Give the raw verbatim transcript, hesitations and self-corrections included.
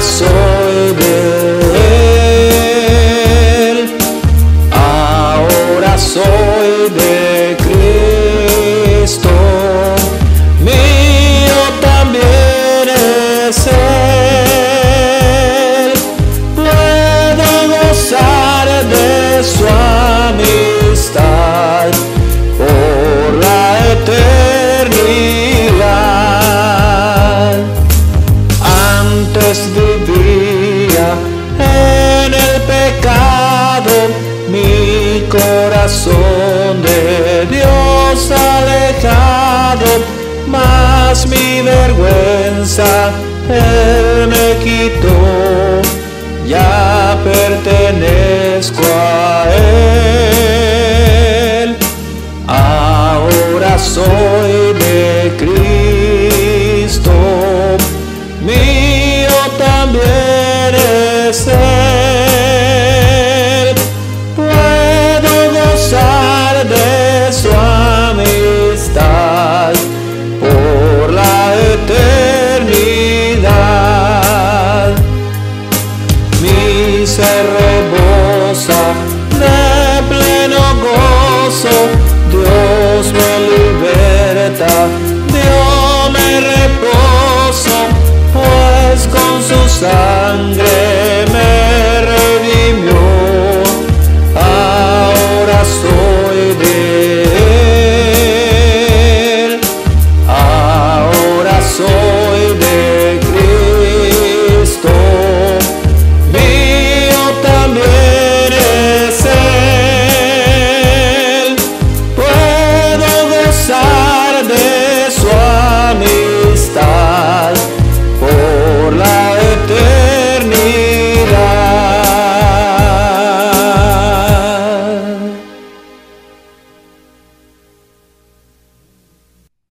soy de Él, ahora soy de Cristo, mío también es Él, puedo gozar de su amistad por la eternidad. Antes de mi corazón de Dios alejado, mas mi vergüenza Él me quitó, ya pertenezco a Él, ahora soy de Cristo, mío también es Él. Se rebosa de pleno gozo, Dios me liberta, Dios me reposa, pues con su sangre me